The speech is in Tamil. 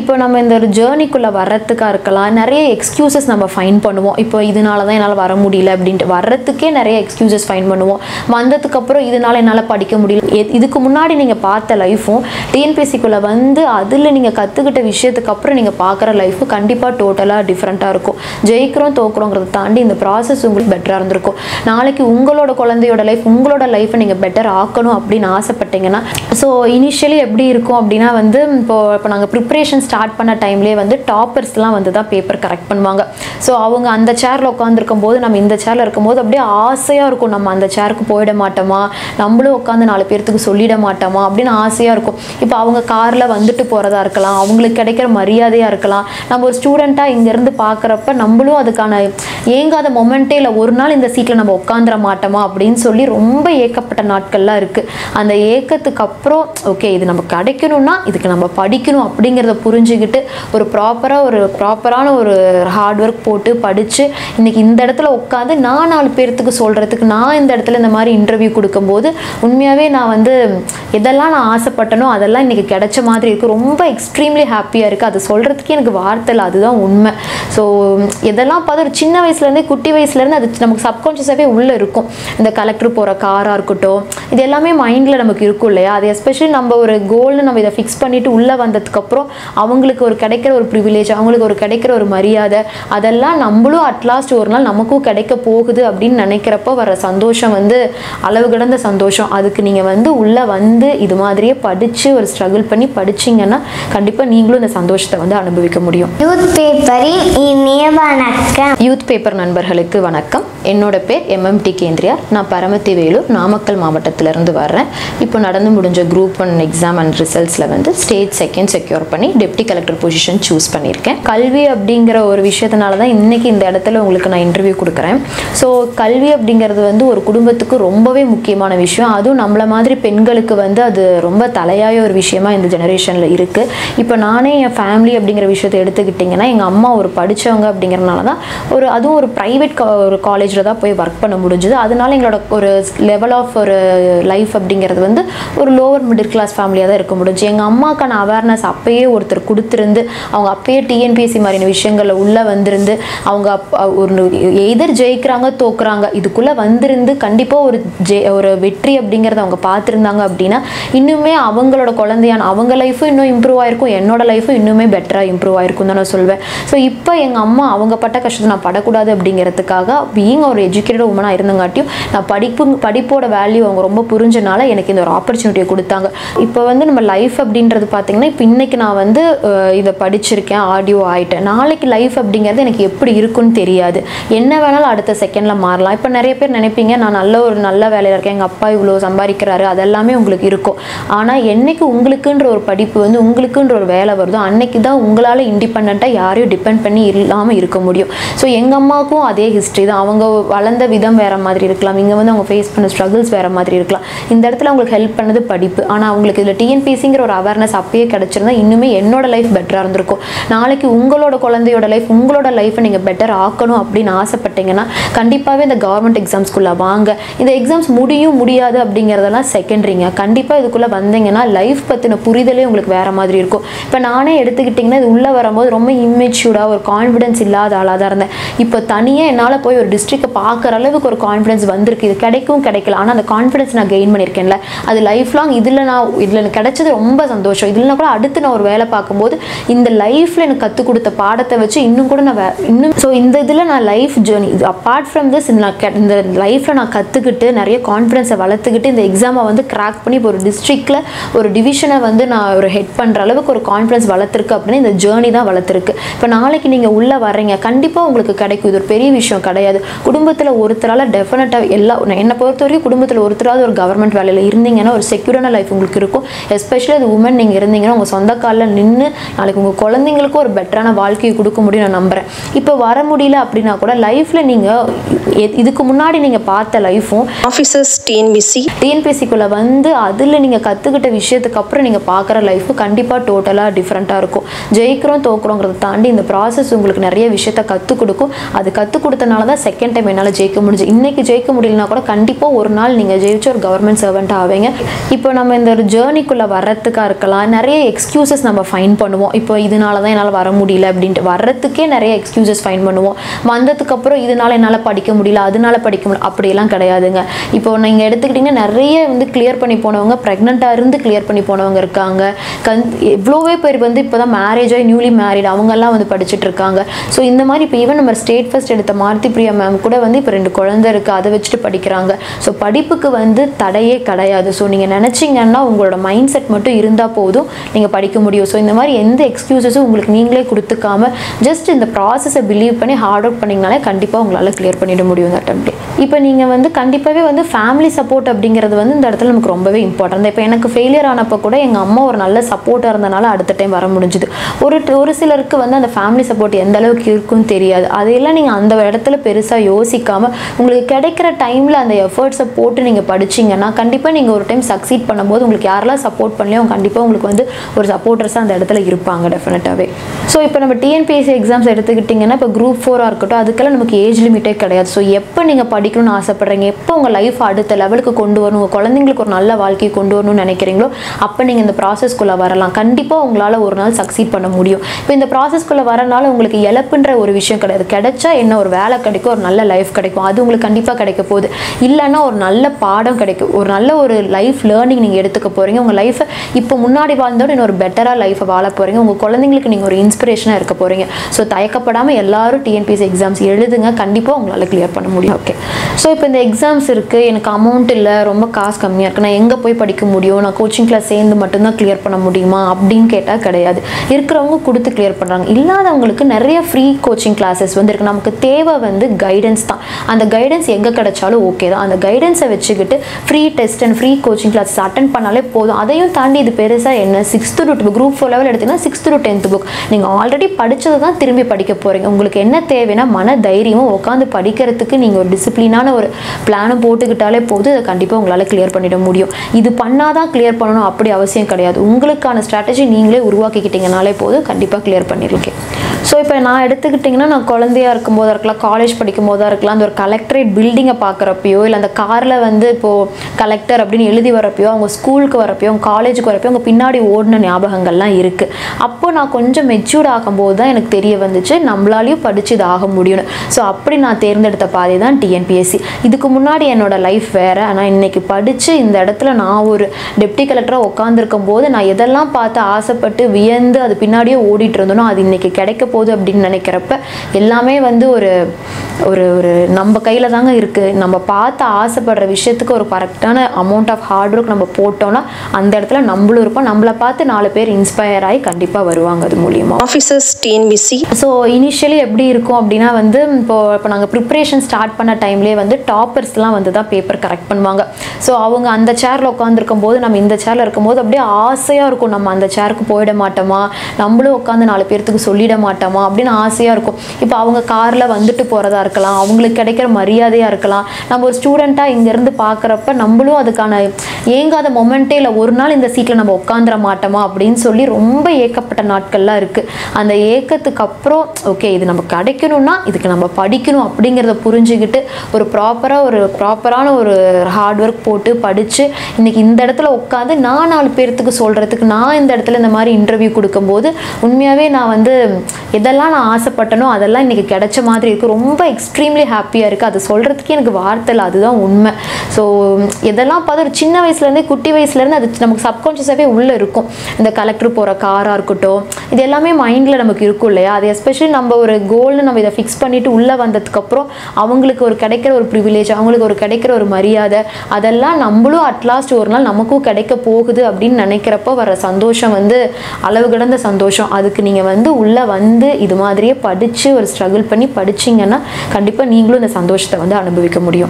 இப்போ நம்ம இந்த ஒரு ஜர்னிக்குள்ள வரதுக்கா இருக்கலாம் நிறைய எக்ஸ்கியூசஸ் நம்ம ஃபைண்ட் பண்ணுவோம் இப்போ இதனால தான் என்னால வர முடியல அப்படினு வரதுக்கே நிறைய எக்ஸ்கியூசஸ் ஃபைண்ட் பண்ணுவோம் வந்ததுக்கு அப்புறம் இதனால என்னால படிக்க முடியல இதுக்கு முன்னாடி நீங்க பார்த்த லைஃபும் TNPSC குள்ள வந்து அதுல நீங்க கத்துக்கிட்ட விஷயத்துக்கு அப்புறம் நீங்க பார்க்குற லைஃப் கண்டிப்பா டோட்டலா டிஃபரண்டா இருக்கும் ஜெயிக்கிறோம் தோக்குறோம்ங்கறத தாண்டி இந்த process உங்களுக்கு பெட்டரா இருந்திருக்கும் நாளைக்கு உங்களோட குழந்தையோட லைஃப் உங்களோட லைஃபை நீங்க பெட்டர் ஆக்கணும் அப்படினு ஆசைப்பட்டீங்கனா சோ இனிஷியலி எப்படி இருக்கும் அப்படினா வந்து இப்போ நாங்க preparation ஸ்டார்ட் பண்ண டைம்லயே வந்து டாப்பர்ஸ்லாம் வந்து தான் பேப்பர் கரெக்ட் பண்ணுவாங்க சோ அவங்க அந்த சேர்ல உட்கார்ந்திருக்கும் போது நம்ம இந்த சேர்ல இருக்கும்போது அப்படியே ஆசையா இருக்கும் நம்ம அந்த சேருக்கு போய்ட மாட்டோமா நம்மளும் உட்கார்ந்து நாலு பேருக்கு சொல்லிட மாட்டோமா அப்படின ஆசையா இருக்கும் இப்போ அவங்க கார்ல வந்துட்டு போறதா இருக்கலாம் அவங்களுக்கு கிடைக்கிற மரியாதையா இருக்கலாம் நம்ம ஒரு ஸ்டூடண்டா இங்க இருந்து பார்க்கறப்ப நம்மளும் அதுக்கான ஏங்காத மொமெண்டேல ஒரு நாள் இந்த சீட்ல நம்ம உட்கார்ந்திர மாட்டோமா அப்படினு சொல்லி ரொம்ப ஏக்கப்பட்ட நாட்கள்லாம் இருக்கு அந்த ஏக்கத்துக்கு அப்புறம் ஓகே இது நம்ம கிடைக்கணும்னா இதுக்கு நம்ம படிக்கணும் அப்படிங்கறத புரிஞ்சிக்கிட்டு ஒரு ப்ராப்பரான ஒரு ஹார்ட் வர்க் போட்டு படிச்சு இன்னைக்கு இந்த இடத்துல உட்கார்ந்து நான் நாலு பேருக்கு சொல்றதுக்கு நான் இந்த இடத்துல இந்த மாதிரி இன்டர்வியூ கொடுக்கும்போது உண்மையாவே நான் வந்து இதெல்லாம் நான் ஆசைப்பட்டனோ அதெல்லாம் இன்னைக்கு கிடைச்ச மாதிரி இருக்கு ரொம்ப எக்ஸ்ட்ரீம்லி ஹாப்பியா இருக்கு அது சொல்றதுக்கு எனக்கு வார்த்தை இல்ல அதுதான் உண்மை சோ இதெல்லாம் பார்த்து ஒரு சின்ன வயசுல இருந்தே குட்டி வயசுல இருந்து அது நமக்கு சப்கான்ஷியஸாவே உள்ள இருக்கும் இந்த கலெக்டர் போற காரா இருக்கட்டும் இது எல்லாமே மைண்ட்ல நமக்கு இருக்கும் இல்லையா அது எஸ்பெஷலி நம்ம ஒரு கோல் நம்ம இதை ஃபிக்ஸ் பண்ணிட்டு உள்ள வந்ததுக்கு அப்புறம் அவங்களுக்கு ஒரு கிடைக்கிற ஒரு ப்ரிவிலேஜ் அவங்களுக்கு ஒரு கிடைக்கிற ஒரு மரியாதை அதெல்லாம் நம்மளும் அட்லாஸ்ட் ஒரு நாள் நமக்கும் கிடைக்க போகுது அப்படின்னு நினைக்கிறப்போ வர சந்தோஷம் வந்து அளவு கடந்த சந்தோஷம் அதுக்கு நீங்கள் வந்து உள்ளே வந்து இது மாதிரியே படித்து ஒரு ஸ்ட்ரகிள் பண்ணி படிச்சிங்கன்னா கண்டிப்பாக நீங்களும் இந்த சந்தோஷத்தை வந்து அனுபவிக்க முடியும் யூத் பேப்பர் நண்பர்களுக்கு வணக்கம் என்னோட பேர் MMT கேந்திரியா நான் பரமத்தி வேலூர் நாமக்கல் மாவட்டத்திலிருந்து வர்றேன் இப்போ நடந்து முடிஞ்ச Group 1 எக்ஸாம் அண்ட் ரிசல்ட்ஸில் வந்து ஸ்டேட் 2 செக்யூர் பண்ணி டெப்டி கலெக்டர் பொசிஷன் சூஸ் பண்ணியிருக்கேன் கல்வி அப்படிங்கிற ஒரு விஷயத்தினால தான் இன்னைக்கு இந்த இடத்துல உங்களுக்கு நான் இன்டர்வியூ கொடுக்குறேன் ஸோ கல்வி அப்படிங்கிறது வந்து ஒரு குடும்பத்துக்கு ரொம்பவே முக்கியமான விஷயம் அதுவும் நம்மள மாதிரி பெண்களுக்கு வந்து அது ரொம்ப தலையாய ஒரு விஷயமா இந்த ஜெனரேஷனில் இருக்குது இப்போ நானே என் ஃபேமிலி அப்படிங்கிற விஷயத்தை எடுத்துக்கிட்டிங்கன்னா எங்கள் அம்மா ஒரு படித்தவங்க அப்படிங்கிறனால தான் அதுவும் ஒரு ப்ரைவேட் ஒரு காலேஜில் தான் போய் ஒர்க் பண்ண முடிஞ்சுது அதனால எங்களோட ஒரு லெவல் ஆஃப் ஒரு லைஃப் அப்படிங்கிறது வந்து ஒரு லோவர் மிடில் கிளாஸ் ஃபேமிலியாக தான் இருக்க முடிஞ்சு எங்கள் அம்மாக்கான அவேர்னஸ் அப்பயே ஒருத்தர் கொடுத்துருந்து அவங்க அப்பயே TNPSC மாதிரியான விஷயங்களில் உள்ளே வந்திருந்து அவங்க ஒரு எதர் ஜெயிக்கிறாங்க தோக்குறாங்க இதுக்குள்ளே வந்திருந்து கண்டிப்பாக ஒரு வெற்றி அப்படிங்கிறத அவங்க பார்த்துருந்தாங்க அப்படின்னா இன்னுமே அவங்களோட குழந்தையான அவங்க லைஃபும் இன்னும் இம்ப்ரூவ் ஆகிருக்கும் என்னோட லைஃபும் இன்னுமே பெட்டராக இம்ப்ரூவ் ஆகிருக்கும் தான் நான் சொல்வேன் ஸோ இப்போ எங்கள் அம்மா அவங்க பட்ட கஷ்டத்தை நான் படக்கூடாது அப்படிங்கிறதுக்காக பீயிங் ஒரு எஜுகேட்டட் உமனாக இருந்தங்காட்டியும் நான் படிப்போட வேல்யூ அவங்க ரொம்ப புரிஞ்சனால எனக்கு இந்த ஒரு ஆப்பர்ச்சுனிட்டியை கொடுத்தாங்க இப்போ வந்து நம்ம லைஃப் அப்படின்றது பார்த்திங்கன்னா இப்போ இன்னைக்கு நான் வந்து இதை படிச்சிருக்கேன் ஆடியோ ஆகிட்டேன் நாளைக்கு லைஃப் அப்படிங்கிறது எனக்கு எப்படி இருக்குன்னு தெரியாது என்ன வேணாலும் அடுத்த செகண்டில் மாறலாம் இப்போ நிறைய பேர் நினைப்பீங்க நான் நல்ல வேலையில் இருக்கேன் எங்கள் அப்பா இவ்வளோ சம்பாதிக்கிறாரு அதெல்லாமே உங்களுக்கு இருக்கும் ஆனால் என்னைக்கு உங்களுக்குன்ற ஒரு படிப்பு வந்து உங்களுக்குன்ற ஒரு வேலை வருதோ அன்னைக்கு தான் உங்களால் இண்டிபெண்ட்டாக யாரையும் டிபெண்ட் பண்ணி இல்லாமல் இருக்க முடியும் ஸோ எங்கள் அம்மாவுக்கும் அதே ஹிஸ்ட்ரி தான் அவங்க வளர்ந்த விதம் வேறு மாதிரி இருக்கலாம் இங்கே வந்து அவங்க ஃபேஸ் பண்ண ஸ்ட்ரகிள்ஸ் வேறு மாதிரி இருக்கலாம் இந்த இடத்துல அவங்களுக்கு ஹெல்ப் பண்ணது படிப்பு ஆனால் அவங்களுக்கு இதில் TNPSCங்கிற ஒரு அவேர்னஸ் அப்பயே கிடச்சிருந்தா இன்னுமே என்னோட லைஃப் பெட்டராக இருந்திருக்கும் நாளைக்கு உங்களோட குழந்தையோட லைஃப் உங்களோட லைஃப்பை நீங்கள் பெட்டர் ஆக்கணும் அப்படின்னு ஆசைப்பட்டீங்கன்னா கண்டிப்பாகவே இந்த கவர்மெண்ட் எக்ஸாம்ஸ்குள்ளே வாங்க இந்த எக்ஸாம்ஸ் முடியாது அப்படிங்கிறதெல்லாம் செகண்டரிங்க கண்டிப்பாக இதுக்குள்ளே வந்தீங்கன்னா லைஃப் பற்றின புரிதலே உங்களுக்கு வேறு மாதிரி இருக்கும் இப்போ நானே எடுத்துக்கிட்டிங்கன்னா இது உள்ளே வரும்போது ரொம்ப இம்மெச்சூர்டாக ஒரு கான்ஃபிடன்ஸ் இல்லாத ஆளாக தான் இருந்தேன் இப்போ தனியாக என்னால் போய் ஒரு டிஸ்ட்ரிக்டை பார்க்குற அளவுக்கு ஒரு கான்ஃபிடன்ஸ் வந்திருக்கு இது கிடைக்கும் கிடைக்கல ஆனால் அந்த கான்ஃபிடன்ஸ் நான் கெயின் பண்ணியிருக்கேன்ல அது லைஃப் லாங் இதில் கிடைச்சது ரொம்ப சந்தோஷம் இதுலனா கூட அடுத்து நான் ஒரு வேலை பார்க்கும்போது இந்த லைஃப்ல எனக்கு கற்றுக் கொடுத்த பாடத்தை வச்சு இன்னும் கூட நான் இன்னும் ஸோ இந்த இதில் நான் life journey apart from this இந்த லைஃப்பில் நான் கற்றுக்கிட்டு நிறைய கான்ஃபிடன்ஸை வளர்த்துக்கிட்டு இந்த எக்ஸாமை வந்து கிராக் பண்ணி இப்போ ஒரு டிஸ்ட்ரிக்டில் ஒரு டிவிஷனை வந்து நான் ஒரு ஹெட் பண்ணுற அளவுக்கு ஒரு கான்ஃபிடன்ஸ் வளர்த்துருக்கு அப்படின்னு இந்த ஜேர்னி தான் வளர்த்துருக்கு இப்போ நாளைக்கு நீங்கள் உள்ளே வர்றீங்க கண்டிப்பாக உங்களுக்கு கிடைக்கும் இது ஒரு பெரிய விஷயம் கிடையாது குடும்பத்தில் ஒருத்தரால் டெஃபினட்டாக என்னை பொறுத்த வரைக்கும் குடும்பத்தில் ஒருத்தராவது ஒரு கவர்மெண்ட் வேலையில் இருந்தீங்கன்னா ஒரு செக்யூரான லைஃப் உங்களுக்கு இருக்கும் எஸ்பெஷலி அது உமன் நீங்கள் இருந்தீங்கன்னா உங்கள் சொந்த காலில் நின்று நாளைக்கு உங்கள் குழந்தைங்களுக்கும் ஒரு பெட்டரான வாழ்க்கையை கொடுக்க முடியும் நான் நம்புகிறேன் இப்போ வர முடியல அப்படின்னா கூட லைஃப்பில் நீங்கள் இதுக்கு முன்னாடி நீங்கள் பார்த்த லைஃபும் ஆஃபீஸர்ஸ் TNPSCக்குள்ளே வந்து அதில் நீங்கள் கற்றுக்கிட்ட விஷயத்துக்கு அப்புறம் நீங்கள் பார்க்குற லைஃபு கண்டிப்பாக டோட்டலாக டிஃப்ரெண்ட்டாக இருக்கும் ஜெயிக்கிறோம் தோக்குறோங்கிறத தாண்டி இந்த ப்ராசஸ் உங்களுக்கு நிறைய விஷயத்த கற்றுக் கொடுக்கும் அது கற்றுக் கொடுத்தனால தான் செகண்ட் டைம் என்னால் ஜெயிக்க முடிஞ்சு இன்றைக்கி ஜெயிக்க முடியலனா கூட கண்டிப்பாக ஒரு நாள் நீங்கள் ஜெயிச்ச ஒரு கவர்மெண்ட் சர்வெண்ட் ஆவீங்க இப்போ நம்ம இந்த ஒரு ஜேர்னிக்குள்ளே வரதுக்காக இருக்கலாம் நிறைய எக்ஸ்கியூசஸ் நம்ம ஃபைண்ட் ஃபைண்ட் பண்ணுவோம். இப்போ இதனால தான் என்னால் வர முடியல அப்படின்ட்டு வர்றதுக்கே நிறைய எக்ஸ்கியூசஸ் ஃபைண்ட் பண்ணுவோம். வந்ததுக்கப்புறம் இதனால் என்னால் படிக்க முடியல, அதனால படிக்க முடியல அப்படியெல்லாம் கிடையாதுங்க. இப்போ நீங்கள் எடுத்துக்கிட்டிங்கன்னா நிறைய வந்து கிளியர் பண்ணி போனவங்க, ப்ரெக்னெண்ட்டாக இருந்து கிளியர் பண்ணி போனவங்க இருக்காங்க. எவ்வளோவே பேர் வந்து இப்போ தான் மேரேஜ் ஆகி நியூலி மேரிட் அவங்கெல்லாம் வந்து படிச்சுட்டு இருக்காங்க. ஸோ இந்த மாதிரி இப்போ ஈவன் நம்ம ஸ்டேட் ஃபர்ஸ்ட் எடுத்த மாருதி பிரியா மேம் கூட வந்து இப்போ 2 குழந்தை இருக்குது, அதை வச்சுட்டு படிக்கிறாங்க. ஸோ படிப்புக்கு வந்து தடையே கிடையாது. ஸோ நீங்கள் நினச்சிங்கன்னா உங்களோட மைண்ட் செட் மட்டும் இருந்தால் போதும், நீங்கள் படிக்க முடியும். ஸோ இந்த மாதிரி எந்த எக்ஸ்கியூசஸும் உங்களுக்கு நீங்களே கொடுத்துக்காம ஜஸ்ட் இந்த ப்ராசஸை பிலீவ் பண்ணி ஹார்ட் அவுட் பண்ணிங்கனாலே கண்டிப்பாக உங்களால் கிளியர் பண்ணிட முடியும். அட்டம்ப்ட் இப்போ நீங்கள் வந்து கண்டிப்பாகவே வந்து ஃபேமிலி சப்போர்ட் அப்படிங்கிறது வந்து இந்த இடத்துல நமக்கு ரொம்பவே இம்பார்ட்டன்ட். இப்போ எனக்கு ஃபெயிலியர் ஆனப்போ கூட எங்கள் அம்மா ஒரு நல்ல சப்போர்ட்டாக இருந்தனால அடுத்த டைம் வர முடிஞ்சுது. ஒரு சிலருக்கு வந்து அந்த ஃபேமிலி சப்போர்ட் எந்த அளவுக்கு இருக்குன்னு தெரியாது. அதையெல்லாம் நீங்கள் அந்த இடத்துல பெருசாக யோசிக்காமல் உங்களுக்கு கிடைக்கிற டைமில் அந்த எஃபர்ட்ஸை போட்டு நீங்கள் படிச்சிங்கன்னா கண்டிப்பாக நீங்கள் ஒரு டைம் சக்சீட் பண்ணும்போது உங்களுக்கு யாரெல்லாம் சப்போர்ட் பண்ணலையோ கண்டிப்பாக உங்களுக்கு வந்து ஒரு சப்போர்ட்டர்ஸாக அந்த இடத்துல இருப்பாங்க டெஃபினட்டாகவே. ஸோ இப்போ நம்ம டிஎன்பிஎஸ்சி எக்ஸாம்ஸ் எடுத்துக்கிட்டிங்கன்னா இப்போ Group 4 இருக்கட்டும், அதுக்கெல்லாம் நமக்கு ஏஜ் லிமிட்டே கிடையாது. ஸோ எப்போ நீங்கள் படிக்கணும்னு ஆசைப்படுறீங்க, எப்போ உங்கள் லைஃப் அடுத்த லெவலுக்கு கொண்டு வரணும், உங்கள் குழந்தைங்களுக்கு ஒரு நல்ல வாழ்க்கையை கொண்டு வரணும்னு நினைக்கிறீங்களோ அப்போ நீங்கள் இந்த ப்ராசஸ்குள்ளே வரலாம். கண்டிப்பாக உங்களால் ஒரு நாள் சக்சீட் பண்ண முடியும். இப்போ இந்த ப்ராசஸ்குள்ளே வரனால உங்களுக்கு இழப்புன்ற ஒரு விஷயம் கிடையாது. கிடைச்சா என்ன, ஒரு வேலை கிடைக்கும், ஒரு நல்ல லைஃப் கிடைக்கும், அது உங்களுக்கு கண்டிப்பாக கிடைக்க போகுது. இல்லைன்னா ஒரு நல்ல பாடம் கிடைக்கும், ஒரு நல்ல ஒரு லைஃப் லேர்னிங் நீங்கள் எடுத்துக்க போகிறீங்க. உங்கள் லைஃப்பை இப்போ முன்னாடி வாழ்ந்தோட இன்னொரு பெட்டராக லைஃப்பை வாழ போகிறீங்க. உங்கள் குழந்தைங்களுக்கு நீங்கள் ஒரு இன்ஸ்பிரேஷனாக இருக்க போகிறீங்க. ஸோ தயக்கப்படாமல் எல்லாரும் டிஎன்பிஎஸ்சி எக்ஸாம்ஸ் எழுதுங்க, கண்டிப்பாக உங்களால் கிளியர் பண்ண முடியும். ஓகே, ஸோ இப்போ இந்த எக்ஸாம்ஸ் இருக்குது, எனக்கு அமௌண்ட் இல்லை, ரொம்ப காசு கம்மியாக இருக்குது, நான் எங்கே போய் படிக்க முடியும், நான் கோச்சிங் கிளாஸ் சேர்ந்து மட்டும்தான் கிளியர் பண்ண முடியுமா அப்படின்னு கேட்டால் கிடையாது. இருக்கிறவங்க கொடுத்து கிளியர் பண்ணுறாங்க. இல்லாதவங்களுக்கு நிறைய ஃப்ரீ கோச்சிங் கிளாஸஸ் வந்து இருக்குது. நமக்கு தேவை வந்து கைடன்ஸ் தான். அந்த கைடன்ஸ் எங்கே கிடைச்சாலும் ஓகே தான். அந்த கைடன்ஸை வச்சுக்கிட்டு free test and free coaching class attend பண்ணாலே போதும். அதையும் தாண்டி இது பெருசாக என்ன, 6th to 12th Group 4 level எடுத்திங்கன்னா 6th to 10th புக் நீங்கள் ஆல்ரெடி படித்தது தான் திரும்பி படிக்க போகிறீங்க. உங்களுக்கு என்ன தேவைன்னா மன தைரியமும் உட்காந்து படிக்கிறதுக்கு நீங்கள் ஒரு டிசிப்ளினான ஒரு பிளானும் போட்டுக்கிட்டாலே போதும். இதை கண்டிப்பாக உங்களால் கிளியர் பண்ணிட முடியும். இது பண்ணாதான் கிளியர் பண்ணணும் அப்படி அவசியம் கிடையாது. உங்களுக்கான ஸ்ட்ராட்டஜி நீங்களே உருவாக்கிக்கிட்டீங்கனாலே போதும், கண்டிப்பாக கிளியர் பண்ணியிருக்கேன். ஸோ இப்போ நான் எடுத்துக்கிட்டிங்கன்னா நான் குழந்தையாக இருக்கும் போதாக இருக்கலாம், காலேஜ் படிக்கும் போதாக இருக்கலாம், அந்த ஒரு கலெக்டரேட் பில்டிங்கை பார்க்குறப்பையோ இல்லை அந்த காரில் வந்து இப்போது கலெக்டர் அப்படின்னு எழுதி வரப்பையோ, அவங்க ஸ்கூலுக்கு வரப்பையோ, அவங்க காலேஜுக்கு வரப்பையோ அவங்க பின்னாடி ஓடின ஞாபகங்கள்லாம் இருக்குது. அப்போது நான் கொஞ்சம் மெச்சூர்ட் ஆகும்போது தான் எனக்கு தெரிய வந்துச்சு நம்மளாலையும் படித்து இது ஆக முடியும்னு. ஸோ அப்படி நான் தேர்ந்தெடுத்த பாதை தான் டிஎன்பிஎஸ்சி. இதுக்கு முன்னாடி என்னோடய லைஃப் வேறு. ஆனால் இன்றைக்கி படித்து இந்த இடத்துல நான் ஒரு டெப்டி கலெக்டராக உட்காந்துருக்கும் போது நான் எதெல்லாம் பார்த்து ஆசைப்பட்டு வியந்து அது பின்னாடியே ஓடிட்டு இருந்தோனோ அது இன்றைக்கி கிடைக்க போகுது அப்படின்னு நினைக்கிறப்ப எல்லாமே வந்து ஒரு ஒரு ஒரு நம்ம கையில் தாங்க இருக்குது. நம்ம பார்த்து ஆசைப்படுற விஷயத்துக்கு ஒரு கரெக்டான அமௌண்ட் ஆஃப் ஹார்ட் ஒர்க் நம்ம போட்டோம்னா அந்த இடத்துல நம்மளும் இருப்போம். நம்மளை பார்த்து 4 பேர் இன்ஸ்பயர் ஆகி கண்டிப்பாக வருவாங்க. அது மூலிமா ஆஃபீஸர்ஸ் டிஎன்பிஎஸ்சி. ஸோ இனிஷியலி எப்படி இருக்கும் அப்படின்னா வந்து இப்போ நாங்கள் ப்ரிப்பரேஷன் ஸ்டார்ட் பண்ண டைம்லேயே வந்து டாப்பர்ஸ்லாம் வந்து தான் பேப்பர் கரெக்ட் பண்ணுவாங்க. ஸோ அவங்க அந்த சேரில் உட்காந்துருக்கும் போது நம்ம இந்த சேரில் இருக்கும்போது அப்படியே ஆசையாக இருக்கும், நம்ம அந்த சேருக்கு போயிட மாட்டோமா, நம்மளும் உட்காந்து 4 பேர்த்துக்கு சொல்லிட மாட்டோமா அப்படின்னு ஆசையாக இருக்கும். இப்போ அவங்க காரில் வந்துட்டு போகிறதா இருக்கலாம், அவங்களுக்கு கிடைக்கிற மரியாதையாக இருக்கலாம். நம்ம ஒரு ஸ்டூடெண்ட்டாக இங்கேருந்து பார்க்குறப்ப நம்மளும் அதுக்கான ஏங்காத மொமெண்ட்டே இல்லை, ஒரு நாள் இந்த சீட்டில் நம்ம உட்காந்துட மாட்டோமா அப்படின்னு சொல்லி ரொம்ப ஏக்கப்பட்ட நாட்கள்லாம் இருக்குது. அந்த ஏக்கத்துக்கு அப்புறம் ஓகே இது நம்ம கிடைக்கணும்னா இதுக்கு நம்ம படிக்கணும் அப்படிங்கிறத புரிஞ்சுக்கிட்டு ஒரு ப்ராப்பரான ஒரு ஹார்ட் ஒர்க் போட்டு படித்து இன்றைக்கி இந்த இடத்துல உட்காந்து நான் 4 பேர்த்துக்கு சொல்கிறதுக்கு நான் இந்த இடத்துல இந்த மாதிரி இன்டர்வியூ கொடுக்கும்போது உண்மையாகவே நான் வந்து எதெல்லாம் நான் ஆசைப்பட்டனோ அதெல்லாம் இன்றைக்கி கிடைச்ச மாதிரி இருக்குது. ரொம்ப எக்ஸ்ட்ரீம்லி ஹாப்பியாக இருக்குது. அது சொல்கிறதுக்கே எனக்கு வார்த்தை இல்லை, அதுதான் உண்மை. ஸோ இதெல்லாம் பார்த்து ஒரு சின்ன வயசுலேருந்தே குட்டி வயசுலேருந்து அது நமக்கு சப்கான்ஷியஸாகவே உள்ளே இருக்கும். இந்த கலெக்டர் போகிற காராக இருக்கட்டும், இது எல்லாமே மைண்டில் நமக்கு இருக்கும் இல்லையா. அது எஸ்பெஷலி நம்ம ஒரு கோல்னு நம்ம இதை ஃபிக்ஸ் பண்ணிவிட்டு உள்ளே வந்ததுக்கப்புறம் அவங்களுக்கு ஒரு கிடைக்கிற ஒரு ப்ரிவிலேஜ், அவங்களுக்கு ஒரு கிடைக்கிற ஒரு மரியாதை, அதெல்லாம் நம்மளும் அட்லாஸ்ட் ஒரு நாள் நமக்கும் கிடைக்க போகுது அப்படின்னு நினைக்கிறப்போ வர சந்தோஷம் வந்து அளவு கடந்த சந்தோஷம். அதுக்கு நீங்கள் வந்து உள்ளே வந்து இது மாதிரியே படித்து ஒரு ஸ்ட்ரகிள் பண்ணி படிச்சிங்கன்னா கண்டிப்பாக நீங்களும் இந்த சந்தோஷத்தை வந்து அனுபவிக்க முடியும்.